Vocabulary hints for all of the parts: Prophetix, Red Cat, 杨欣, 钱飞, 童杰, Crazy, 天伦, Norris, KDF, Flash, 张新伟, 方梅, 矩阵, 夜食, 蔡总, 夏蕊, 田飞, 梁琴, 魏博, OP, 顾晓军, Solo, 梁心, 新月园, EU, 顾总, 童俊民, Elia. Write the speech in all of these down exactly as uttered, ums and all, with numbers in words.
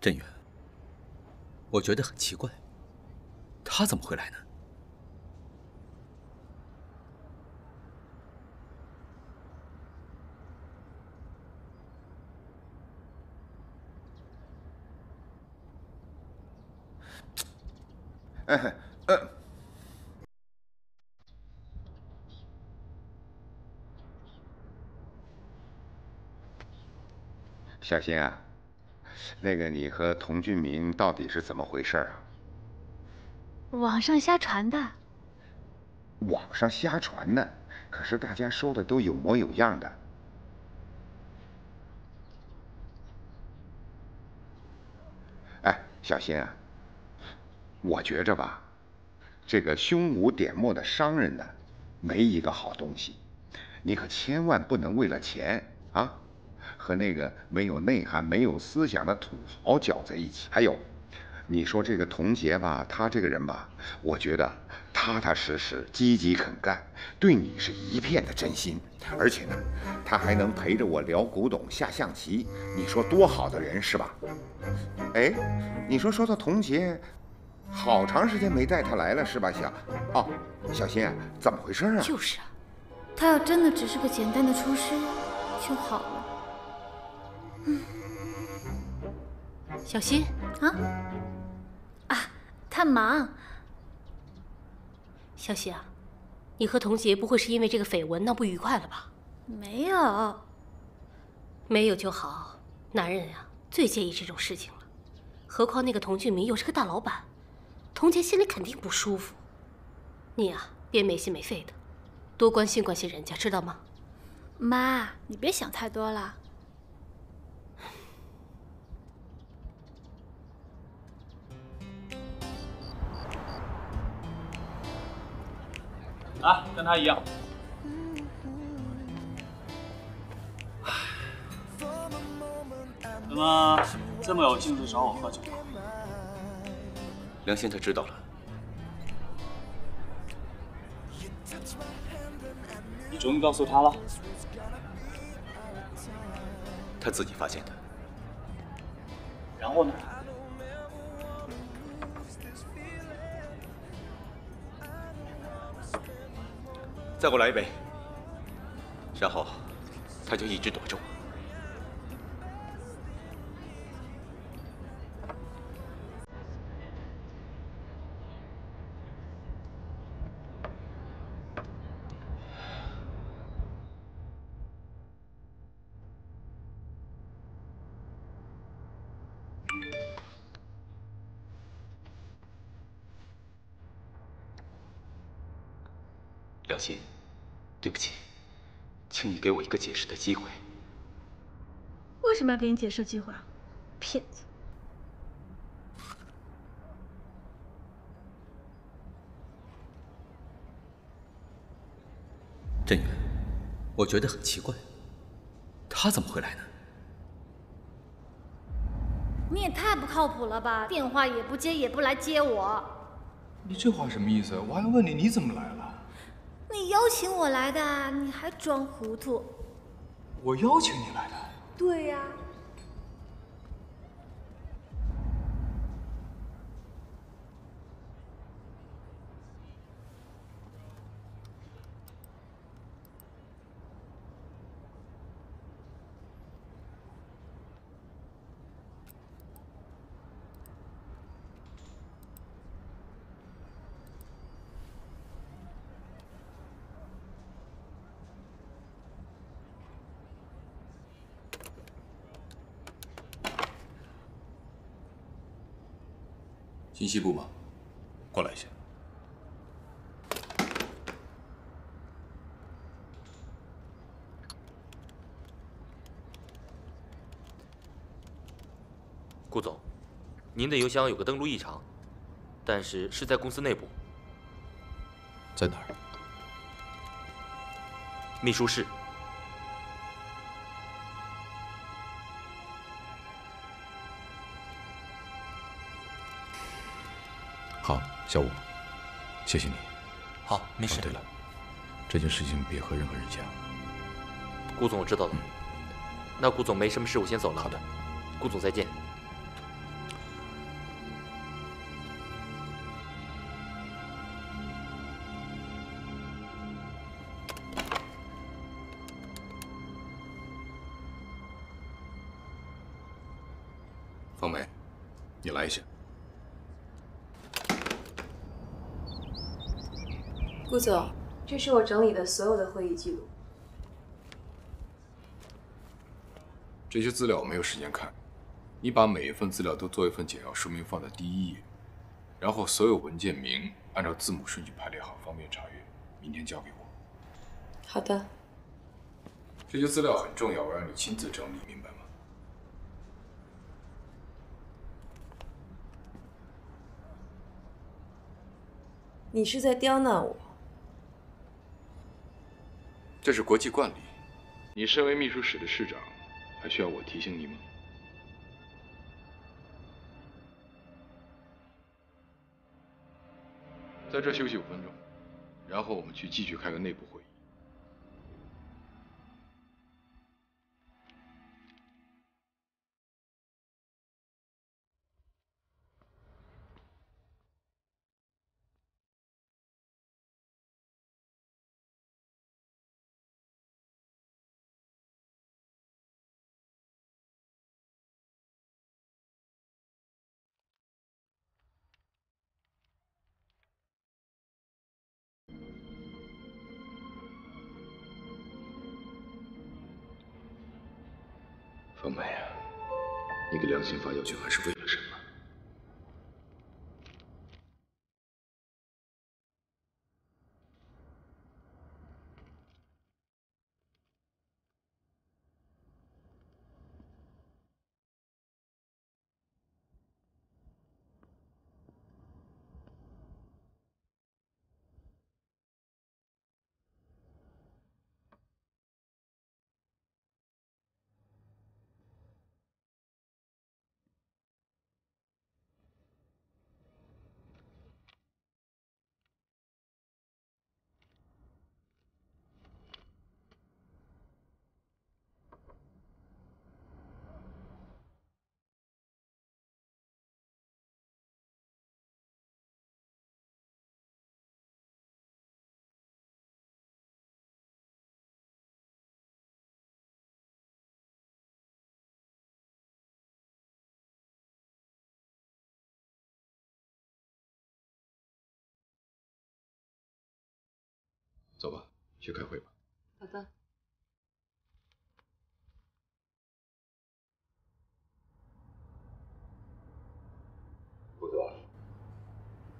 镇远，我觉得很奇怪，他怎么会来呢？哎，呃。 小新啊，那个你和童俊民到底是怎么回事啊？网上瞎传的。网上瞎传的，可是大家说的都有模有样的。哎，小新啊，我觉着吧，这个胸无点墨的商人呢，没一个好东西，你可千万不能为了钱啊。 和那个没有内涵、没有思想的土豪搅在一起。还有，你说这个童杰吧，他这个人吧，我觉得踏踏实实、积极肯干，对你是一片的真心。而且呢，他还能陪着我聊古董、下象棋，你说多好的人是吧？哎，你说说到童杰，好长时间没带他来了是吧？小哦，小新，怎么回事啊？就是啊，他要真的只是个简单的厨师就好了。 嗯，小新啊啊，他忙。小喜啊，你和童杰不会是因为这个绯闻闹不愉快了吧？没有，没有就好。男人呀，最介意这种事情了，何况那个童俊民又是个大老板，童杰心里肯定不舒服。你呀，别没心没肺的，多关心关心人家，知道吗？妈，你别想太多了。 啊，跟他一样。怎么这么有兴致找我喝酒？梁先生知道了。你终于告诉他了？他自己发现的。然后呢？ 再给我来一杯，然后他就一直躲着我。良心。 对不起，请你给我一个解释的机会。为什么要给你解释机会啊？骗子！镇远，我觉得很奇怪，他怎么会来呢？你也太不靠谱了吧！电话也不接，也不来接我。你这话什么意思？我还问你，你怎么来了？ 你邀请我来的，你还装糊涂？我邀请你来的？对呀。信息部吗？过来一下。顾总，您的邮箱有个登录异常，但是是在公司内部。在哪儿？秘书室。 好，小五，谢谢你。好，没事。哦、对了，这件事情别和任何人讲。顾总，我知道了。嗯、那顾总没什么事，我先走了。好的，顾总再见。方梅，你来一下。顾总，这是我整理的所有的会议记录。这些资料我没有时间看，你把每一份资料都做一份简要说明放在第一页，然后所有文件名按照字母顺序排列好，方便查阅。明天交给我。好的。这些资料很重要，我让你亲自整理，明白吗？ 你是在刁难我，这是国际惯例。你身为秘书室的室长，还需要我提醒你吗？在这休息五分钟，然后我们去继续开个内部会议。方梅啊，你给梁琴发药酒还是为了什么？走吧，去开会吧。好的。顾总，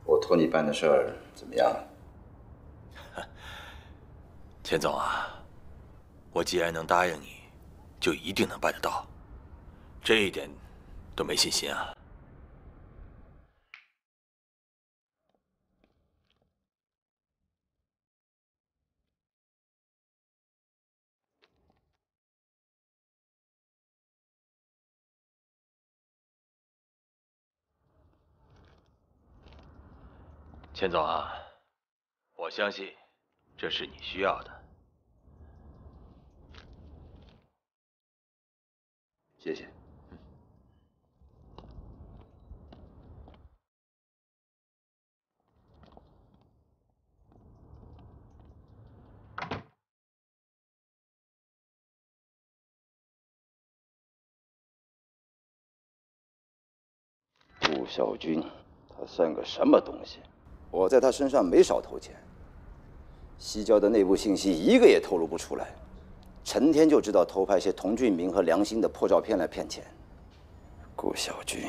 我托你办的事儿怎么样？钱总啊，我既然能答应你，就一定能办得到，这一点都没信心啊。 钱总啊，我相信这是你需要的。谢谢。嗯、顾晓军，他算个什么东西？ 我在他身上没少投钱，西郊的内部信息一个也透露不出来，成天就知道偷拍些童俊明和梁鑫的破照片来骗钱。顾晓军，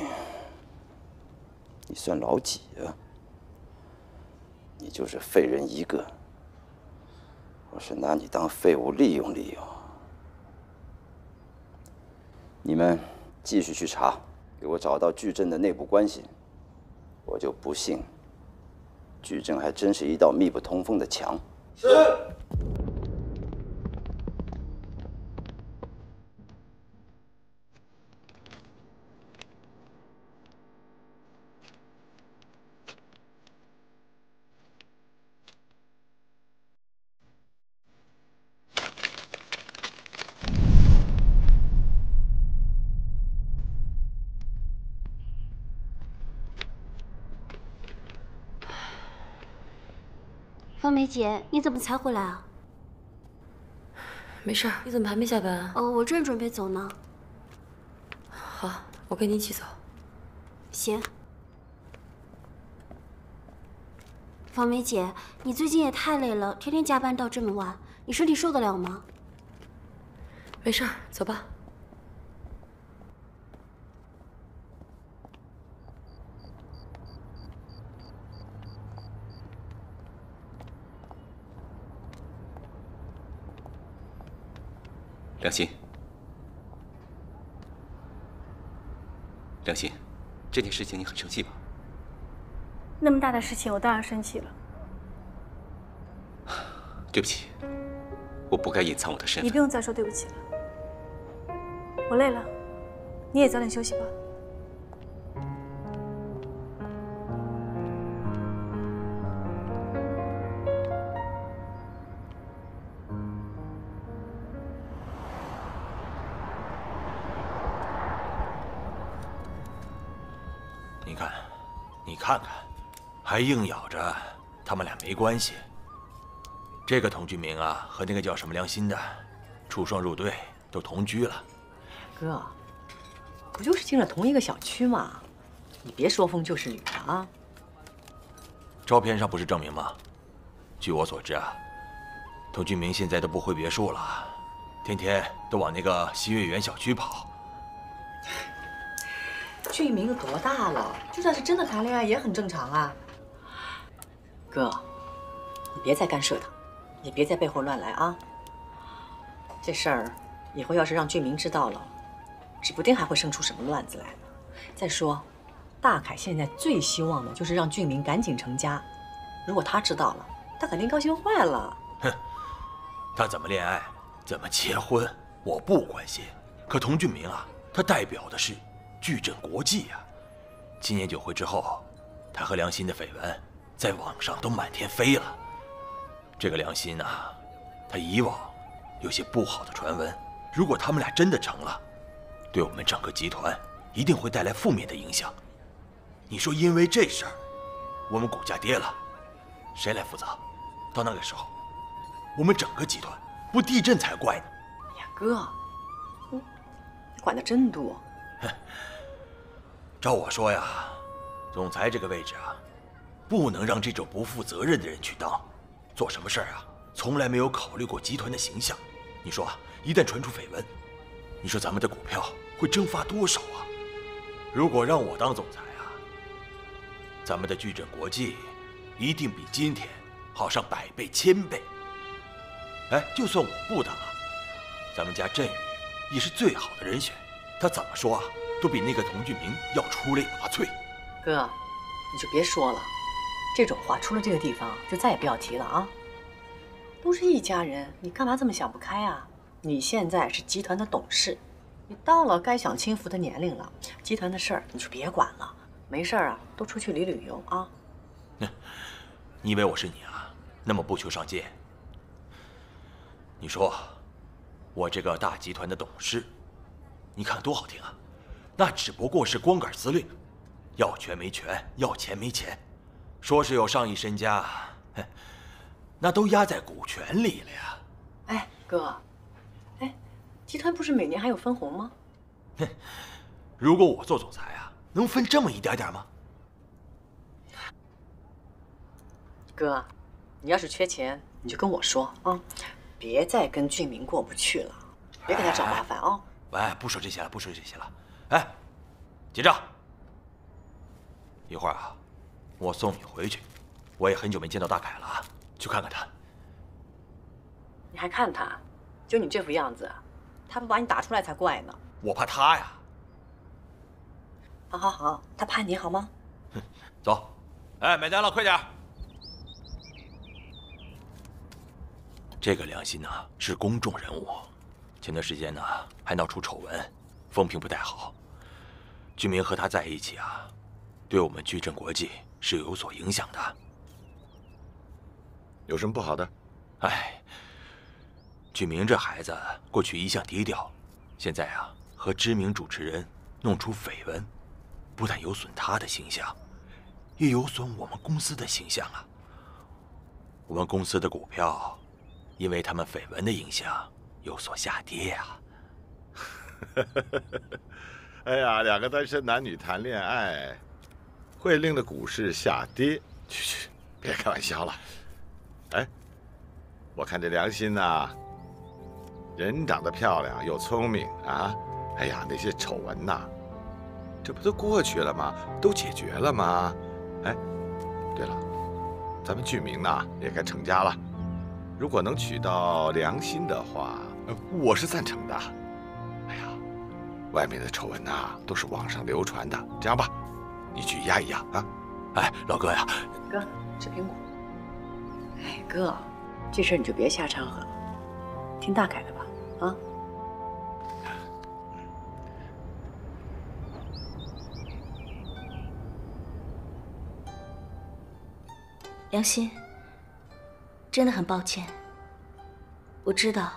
你算老几啊？你就是废人一个，我是拿你当废物利用利用。你们继续去查，给我找到矩阵的内部关系，我就不信。 矩阵还真是一道密不通风的墙。是。方梅姐，你怎么才回来啊？没事儿，你怎么还没下班啊？哦，我正准备走呢。好，我跟你一起走。行。方梅姐，你最近也太累了，天天加班到这么晚，你身体受得了吗？没事儿，走吧。 梁心，梁心，这件事情你很生气吧？那么大的事情，我当然生气了。对不起，我不该隐藏我的身份。你不用再说对不起了，我累了，你也早点休息吧。 还硬咬着，他们俩没关系。这个童俊明啊，和那个叫什么梁心的，出双入对，都同居了。哥，不就是进了同一个小区吗？你别说风就是雨了啊！照片上不是证明吗？据我所知啊，童俊明现在都不回别墅了，天天都往那个新月园小区跑。 俊明多大了？就算是真的谈恋爱，也很正常啊。哥，你别再干涉他，也别在背后乱来啊。这事儿以后要是让俊明知道了，指不定还会生出什么乱子来呢。再说，大凯现在最希望的就是让俊明赶紧成家。如果他知道了，他肯定高兴坏了。哼，他怎么恋爱，怎么结婚，我不关心。可童俊明啊，他代表的是 矩阵国际呀、啊！今年酒会之后，他和梁心的绯闻在网上都满天飞了。这个梁心啊，她以往有些不好的传闻，如果他们俩真的成了，对我们整个集团一定会带来负面的影响。你说，因为这事儿，我们股价跌了，谁来负责？到那个时候，我们整个集团不地震才怪呢！哎呀，哥，你管得真多。 照我说呀，总裁这个位置啊，不能让这种不负责任的人去当。做什么事儿啊，从来没有考虑过集团的形象。你说，一旦传出绯闻，你说咱们的股票会蒸发多少啊？如果让我当总裁啊，咱们的矩阵国际一定比今天好上百倍、千倍。哎，就算我不当啊，咱们家振宇也是最好的人选。他怎么说啊？ 都比那个童俊明要出类拔萃，哥，你就别说了，这种话出了这个地方就再也不要提了啊！都是一家人，你干嘛这么想不开啊？你现在是集团的董事，你到了该享清福的年龄了，集团的事儿你就别管了，没事儿啊，多出去旅旅游啊！你以为我是你啊？那么不求上进？你说，我这个大集团的董事，你看多好听啊！ 那只不过是光杆司令，要权没权，要钱没钱，说是有上亿身家，那都压在股权里了呀。哎，哥，哎，集团不是每年还有分红吗？哼，如果我做总裁啊，能分这么一点点吗？哥，你要是缺钱，你就跟我说啊，别再跟俊明过不去了，别给他找麻烦啊。哎，不说这些了，不说这些了。 哎，结账。一会儿啊，我送你回去。我也很久没见到大凯了啊，去看看他。你还看他？就你这副样子，他不把你打出来才怪呢。我怕他呀。好好好，他怕你好吗？哼，走。哎，买单了，快点。这个梁心呢是公众人物，前段时间呢还闹出丑闻，风评不太好。 俊明和他在一起啊，对我们矩阵国际是有所影响的。有什么不好的？哎，俊明这孩子过去一向低调，现在啊和知名主持人弄出绯闻，不但有损他的形象，也有损我们公司的形象啊。我们公司的股票，因为他们绯闻的影响有所下跌啊。哎呀，两个单身男女谈恋爱，会令的股市下跌。去去，别开玩笑了。哎，我看这良心呐、啊，人长得漂亮又聪明啊，哎呀，那些丑闻呐、啊，这不都过去了吗？都解决了吗？哎，对了，咱们俊明呐也该成家了，如果能娶到良心的话，我是赞成的。 外面的丑闻呐、啊，都是网上流传的。这样吧，你去压一压啊！哎，老哥呀，哥吃苹果。哎，哥，这事你就别瞎掺和了，听大凯的吧，啊？良心，真的很抱歉。我知道，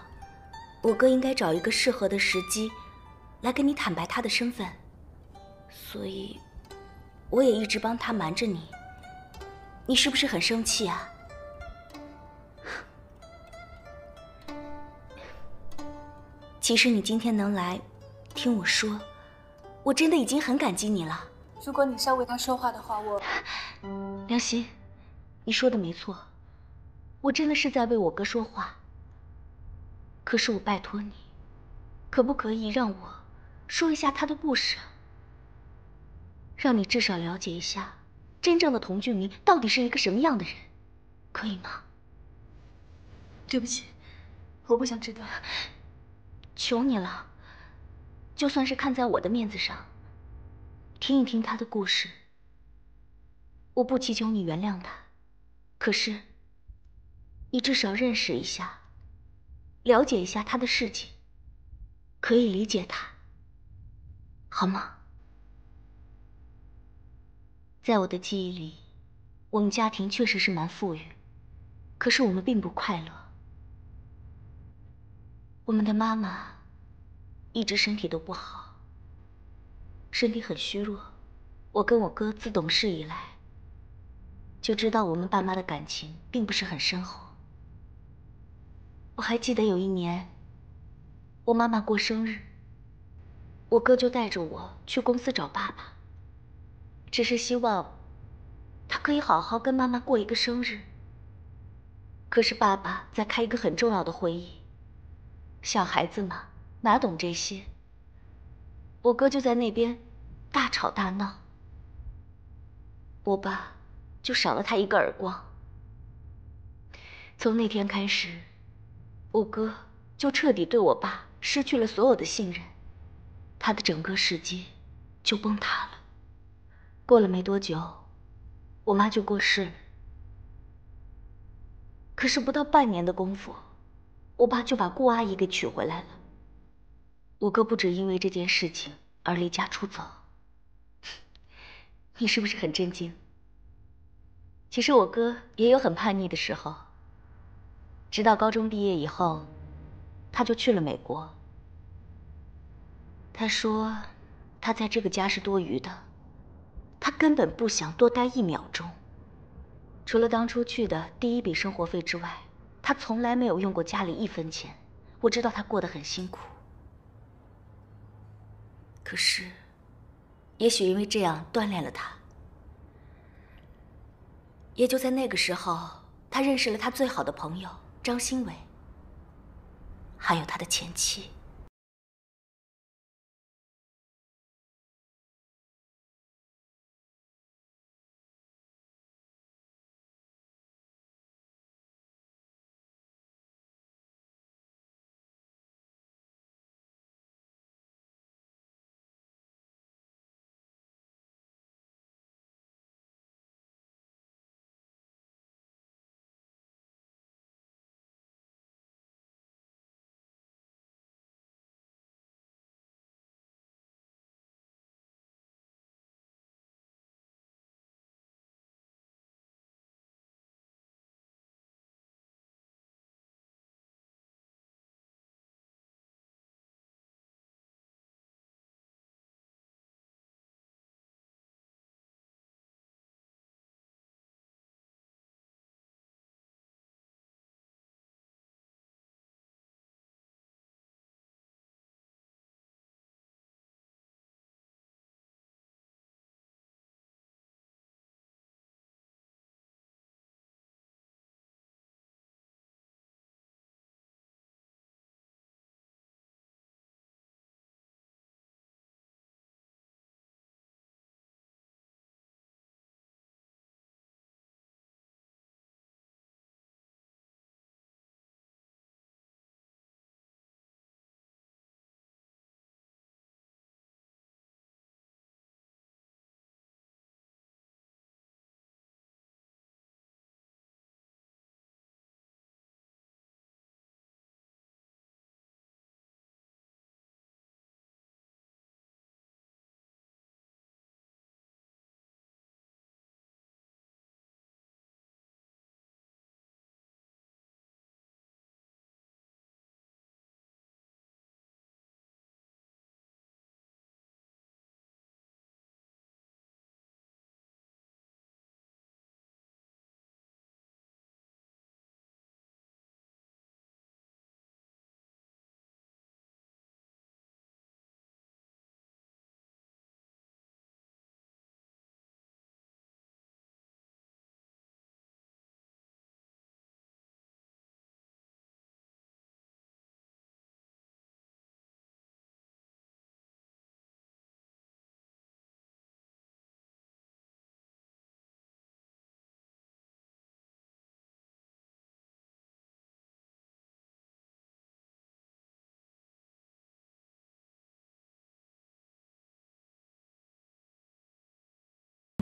我哥应该找一个适合的时机。 来跟你坦白他的身份，所以我也一直帮他瞒着你。你是不是很生气啊？其实你今天能来听我说，我真的已经很感激你了。如果你稍微他说话的话，我……梁溪，你说的没错，我真的是在为我哥说话。可是我拜托你，可不可以让我？ 说一下他的故事，让你至少了解一下真正的童俊明到底是一个什么样的人，可以吗？对不起，我不想知道，求你了。就算是看在我的面子上，听一听他的故事。我不祈求你原谅他，可是你至少认识一下，了解一下他的事情，可以理解他。 好吗？在我的记忆里，我们家庭确实是蛮富裕，可是我们并不快乐。我们的妈妈一直身体都不好，身体很虚弱。我跟我哥自懂事以来，就知道我们爸妈的感情并不是很深厚。我还记得有一年，我妈妈过生日。 我哥就带着我去公司找爸爸，只是希望他可以好好跟妈妈过一个生日。可是爸爸在开一个很重要的会议，小孩子嘛，哪懂这些？我哥就在那边大吵大闹，我爸就赏了他一个耳光。从那天开始，我哥就彻底对我爸失去了所有的信任。 他的整个世界就崩塌了。过了没多久，我妈就过世了。可是不到半年的功夫，我爸就把顾阿姨给娶回来了。我哥不止因为这件事情而离家出走。你是不是很震惊？其实我哥也有很叛逆的时候。直到高中毕业以后，他就去了美国。 他说：“他在这个家是多余的，他根本不想多待一秒钟。除了当初去的第一笔生活费之外，他从来没有用过家里一分钱。我知道他过得很辛苦，可是，也许因为这样锻炼了他。也就在那个时候，他认识了他最好的朋友张新伟，还有他的前妻。”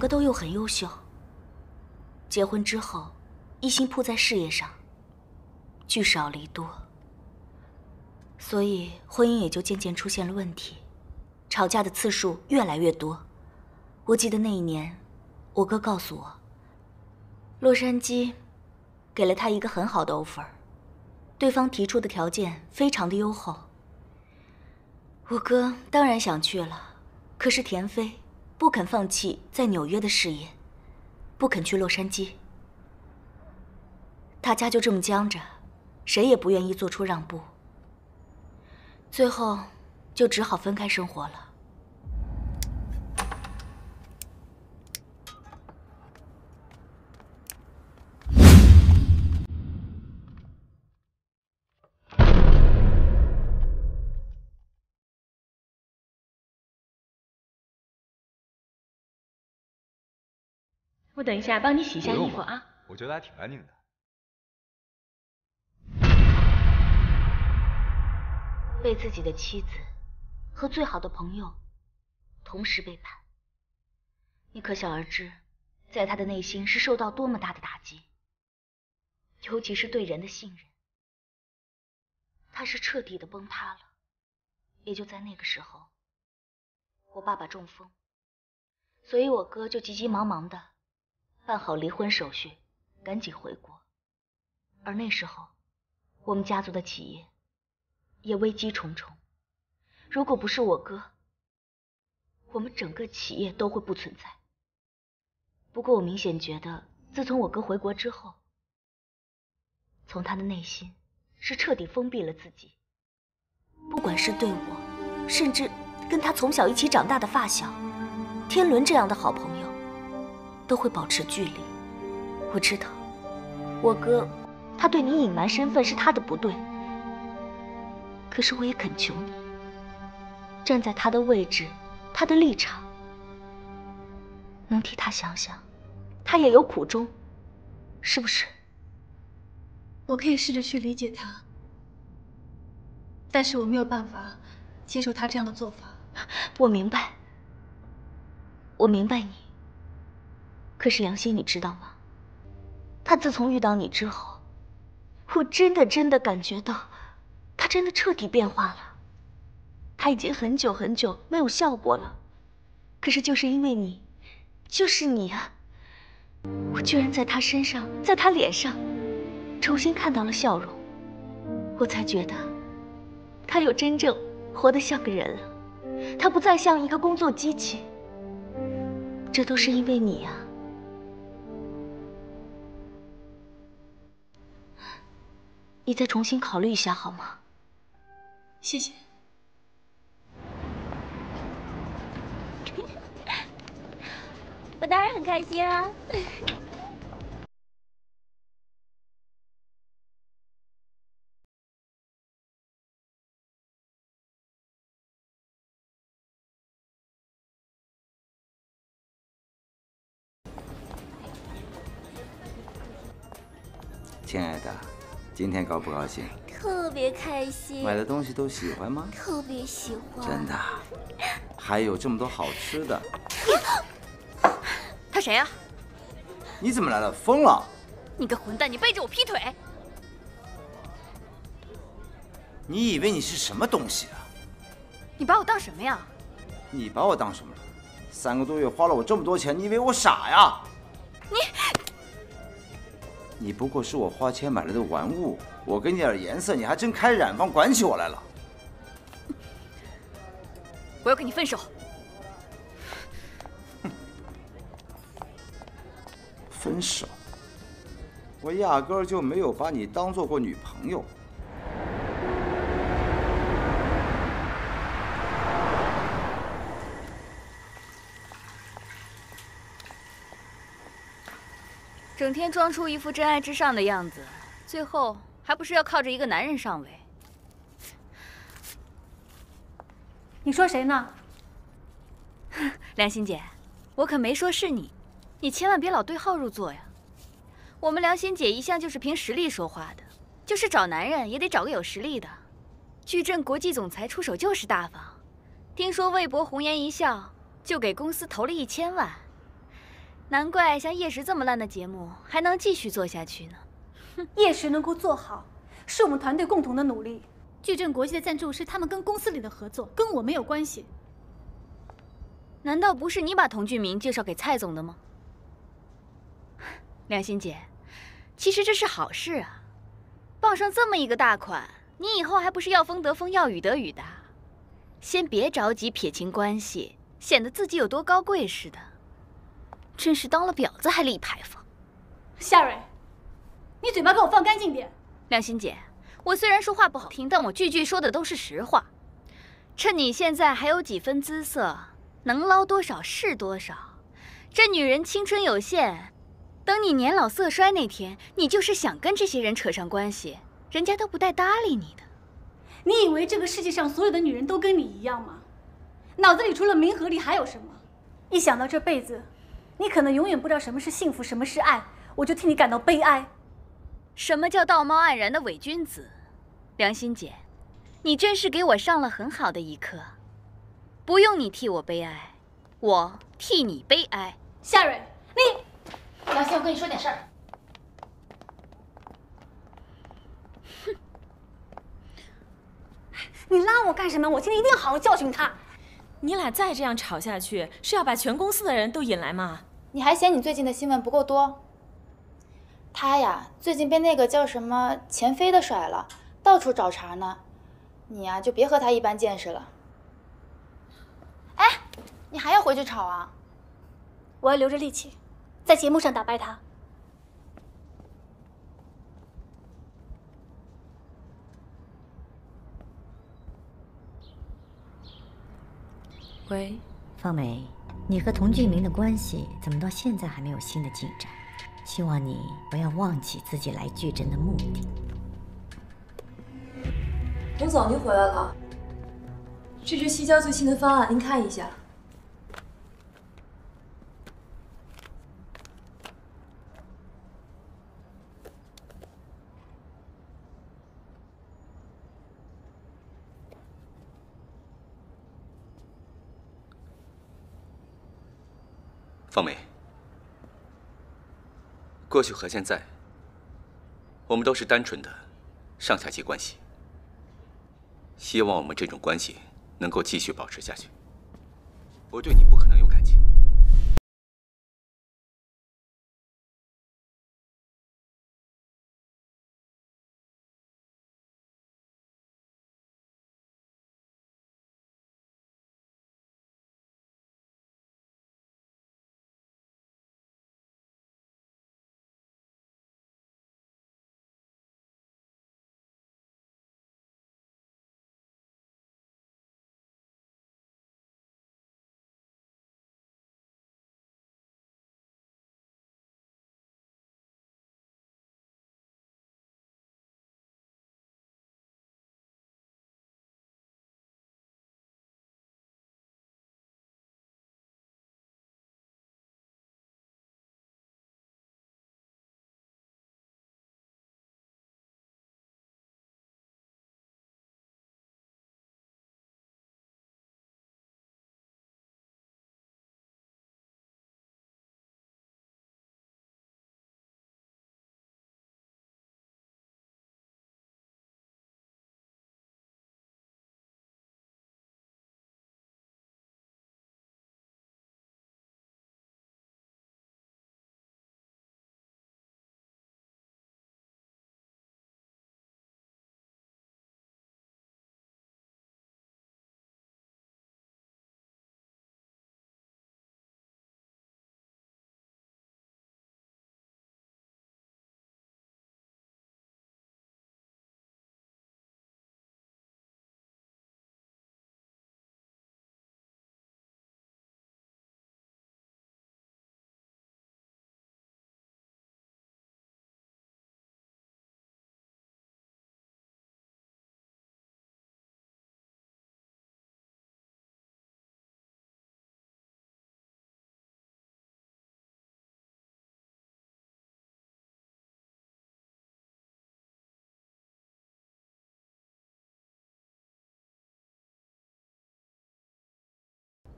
个都又很优秀。结婚之后，一心扑在事业上，聚少离多，所以婚姻也就渐渐出现了问题，吵架的次数越来越多。我记得那一年，我哥告诉我，洛杉矶给了他一个很好的 offer， 对方提出的条件非常的优厚。我哥当然想去了，可是田飞不肯放弃在纽约的事业，不肯去洛杉矶。大家就这么僵着，谁也不愿意做出让步，最后就只好分开生活了。我等一下帮你洗一下衣服啊，我觉得还挺干净的。被自己的妻子和最好的朋友同时背叛，你可想而知，在他的内心是受到多么大的打击，尤其是对人的信任，他是彻底的崩塌了。也就在那个时候，我爸爸中风，所以我哥就急急忙忙的办好离婚手续，赶紧回国。而那时候，我们家族的企业也危机重重，如果不是我哥，我们整个企业都会不存在。不过我明显觉得，自从我哥回国之后，从他的内心是彻底封闭了自己，不管是对我，甚至跟他从小一起长大的发小天伦这样的好朋友，都会保持距离。我知道，我哥他对你隐瞒身份是他的不对，可是我也恳求你，站在他的位置，他的立场，能替他想想，他也有苦衷，是不是？我可以试着去理解他，但是我没有办法接受他这样的做法。我明白，我明白你。可是杨欣，你知道吗？他自从遇到你之后，我真的真的感觉到，他真的彻底变化了。他已经很久很久没有笑过了，可是就是因为你，就是你啊！我居然在他身上，在他脸上，重新看到了笑容，我才觉得，他又真正活得像个人了。他不再像一个工作机器。这都是因为你啊！你再重新考虑一下好吗？谢谢。我当然很开心啊！亲爱的，今天高不高兴？特别开心。买的东西都喜欢吗？特别喜欢。真的？还有这么多好吃的。他谁呀？你怎么来了？疯了！你个混蛋，你背着我劈腿！你以为你是什么东西啊？你把我当什么呀？你把我当什么了？三个多月花了我这么多钱，你以为我傻呀？你。你不过是我花钱买来的玩物，我给你点颜色，你还真开染坊管起我来了。我要跟你分手。分手？我压根儿就没有把你当做过女朋友。整天装出一副真爱至上的样子，最后还不是要靠着一个男人上位？你说谁呢？梁心姐，我可没说是你，你千万别老对号入座呀。我们梁心姐一向就是凭实力说话的，就是找男人也得找个有实力的。矩阵国际总裁出手就是大方，听说魏博红颜一笑就给公司投了一千万。难怪像夜食这么烂的节目还能继续做下去呢。哼，夜食能够做好，是我们团队共同的努力。矩阵国际的赞助是他们跟公司里的合作，跟我没有关系。难道不是你把童俊明介绍给蔡总的吗？梁心姐，其实这是好事啊，傍上这么一个大款，你以后还不是要风得风，要雨得雨的？先别着急撇清关系，显得自己有多高贵似的。 真是当了婊子还立牌坊，夏蕊，你嘴巴给我放干净点。梁心姐，我虽然说话不好听，但我句句说的都是实话。趁你现在还有几分姿色，能捞多少是多少。这女人青春有限，等你年老色衰那天，你就是想跟这些人扯上关系，人家都不带搭理你的。你以为这个世界上所有的女人都跟你一样吗？脑子里除了名和利还有什么？一想到这辈子。 你可能永远不知道什么是幸福，什么是爱，我就替你感到悲哀。什么叫道貌岸然的伪君子？梁心姐，你真是给我上了很好的一课。不用你替我悲哀，我替你悲哀。夏蕊，你，梁心，我跟你说点事儿。哼，你拉我干什么？我今天一定好好教训他。 你俩再这样吵下去，是要把全公司的人都引来吗？你还嫌你最近的新闻不够多？他呀，最近被那个叫什么钱飞的甩了，到处找茬呢。你呀，就别和他一般见识了。哎，你还要回去吵啊？我要留着力气，在节目上打败他。喂，方梅，你和童俊明的关系怎么到现在还没有新的进展？希望你不要忘记自己来矩阵的目的。董总，您回来了。这是西郊最新的方案，您看一下。方梅，过去和现在，我们都是单纯的上下级关系。希望我们这种关系能够继续保持下去。我对你不可能有感情。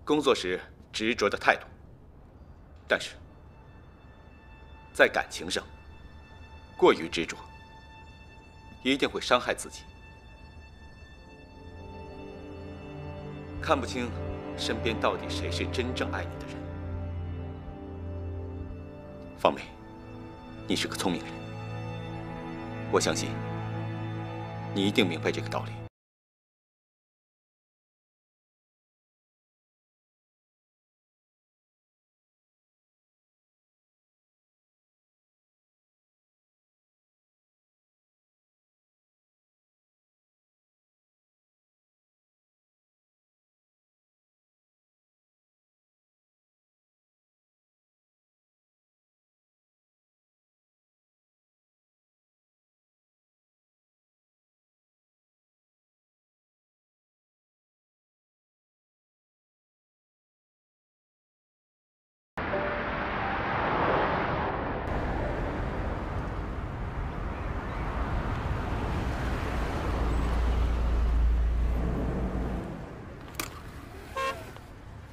工作时执着的态度，但是在感情上过于执着，一定会伤害自己。看不清身边到底谁是真正爱你的人。方梅，你是个聪明人，我相信你一定明白这个道理。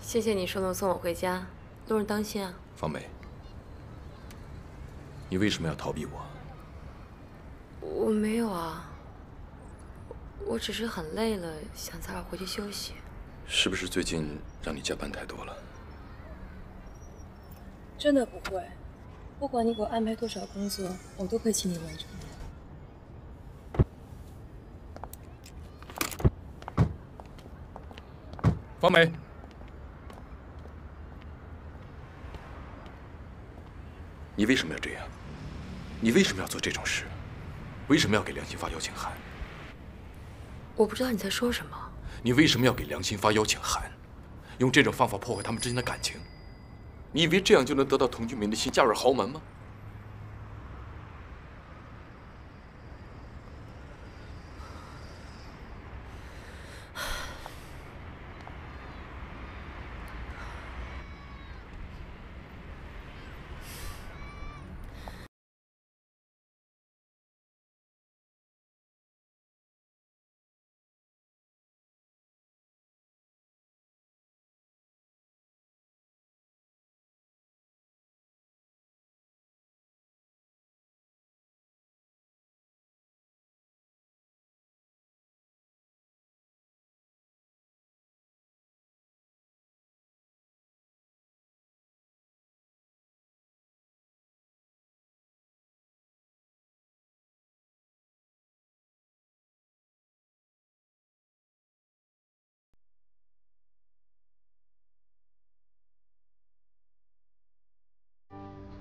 谢谢你顺路送我回家，路上当心啊，方梅。你为什么要逃避我？我没有啊，我只是很累了，想早点回去休息。是不是最近让你加班太多了？真的不会，不管你给我安排多少工作，我都会尽力完成的。 方梅，你为什么要这样？你为什么要做这种事？为什么要给梁心发邀请函？我不知道你在说什么。你为什么要给梁心发邀请函？用这种方法破坏他们之间的感情？你以为这样就能得到童俊民的心，嫁入豪门吗？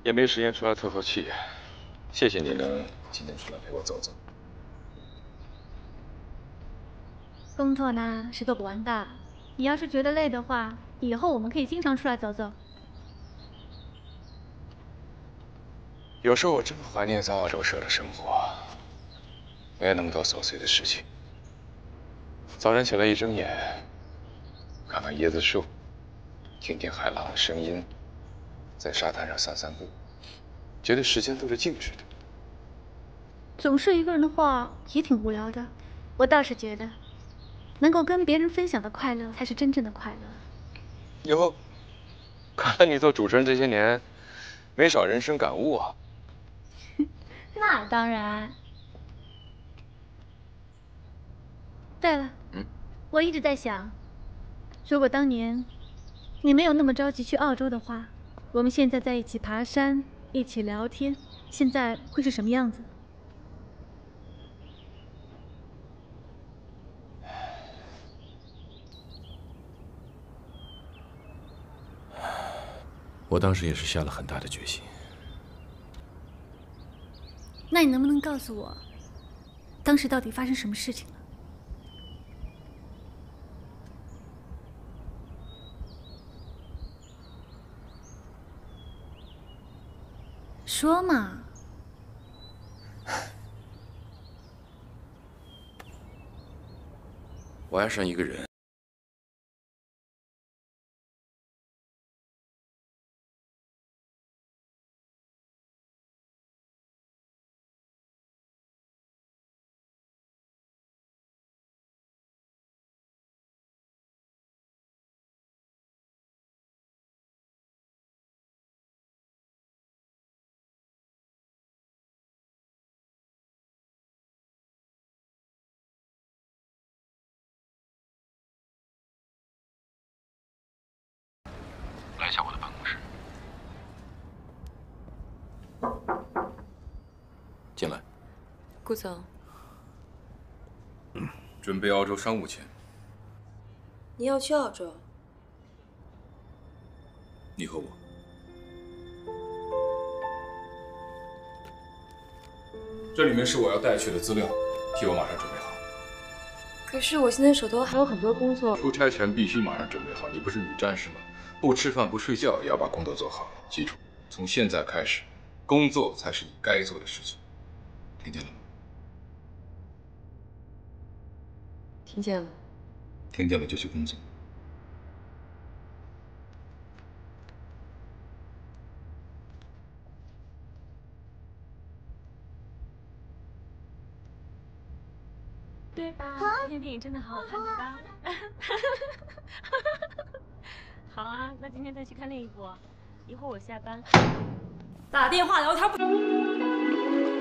也没时间出来透透气，谢谢你能今天出来陪我走走。工作呢是做不完的，你要是觉得累的话，以后我们可以经常出来走走。有时候我真的怀念在澳洲时的生活，没有那么多琐碎的事情。早晨起来一睁眼，看看椰子树，听听海浪的声音。 在沙滩上散散步，觉得时间都是静止的。总是一个人的话，也挺无聊的。我倒是觉得，能够跟别人分享的快乐，才是真正的快乐。哟，看来你做主持人这些年，没少人生感悟啊。那当然。对了，嗯，我一直在想，如果当年你没有那么着急去澳洲的话。 我们现在在一起爬山，一起聊天，现在会是什么样子？我当时也是下了很大的决心。那你能不能告诉我，当时到底发生什么事情了？ 说嘛！我爱上一个人，顾总，准备澳洲商务签。你要去澳洲？你和我。这里面是我要带去的资料，替我马上准备好。可是我现在手头还有很多工作。出差前必须马上准备好，你不是女战士吗？不吃饭不睡觉也要把工作做好。记住，从现在开始，工作才是你该做的事情。 听见了吗？听见了。听见了就去工作。对吧？这件电影真的好好看，对吧？好啊，那今天再去看另一部。一会儿我下班。打电话聊天不？